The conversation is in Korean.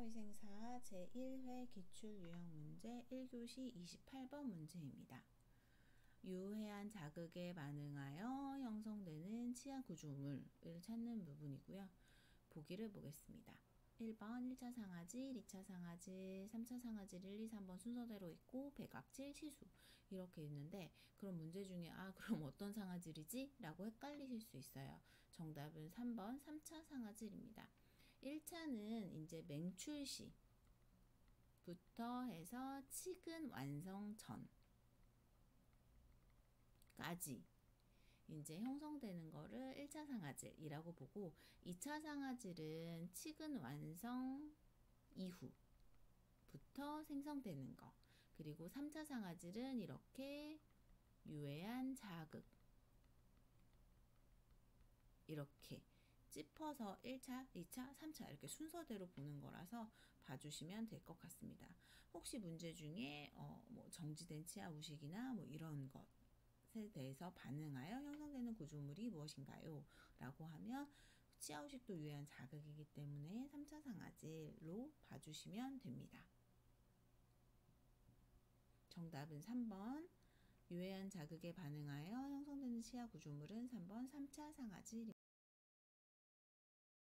국가위생사 제1회 기출유형문제 1교시 28번 문제입니다. 유해한 자극에 반응하여 형성되는 치아구조물을 찾는 부분이고요. 보기를 보겠습니다. 1번 1차 상아질, 2차 상아질, 3차 상아질 1, 2, 3번 순서대로 있고 백악질, 치수 이렇게 있는데 그런 문제 중에 그럼 어떤 상아질이지? 라고 헷갈리실 수 있어요. 정답은 3번 3차 상아질입니다. 1차는 이제 맹출 시부터 해서 치근 완성 전까지 이제 형성되는 거를 1차 상아질이라고 보고, 2차 상아질은 치근 완성 이후부터 생성되는 거, 그리고 3차 상아질은 이렇게 유해한 자극 이렇게 찝어서 1차, 2차, 3차 이렇게 순서대로 보는 거라서 봐주시면 될 것 같습니다. 혹시 문제 중에 정지된 치아 우식이나 이런 것에 대해서 반응하여 형성되는 구조물이 무엇인가요? 라고 하면 치아 우식도 유해한 자극이기 때문에 3차 상아질로 봐주시면 됩니다. 정답은 3번 유해한 자극에 반응하여 형성되는 치아 구조물은 3번 3차 상아질입니다.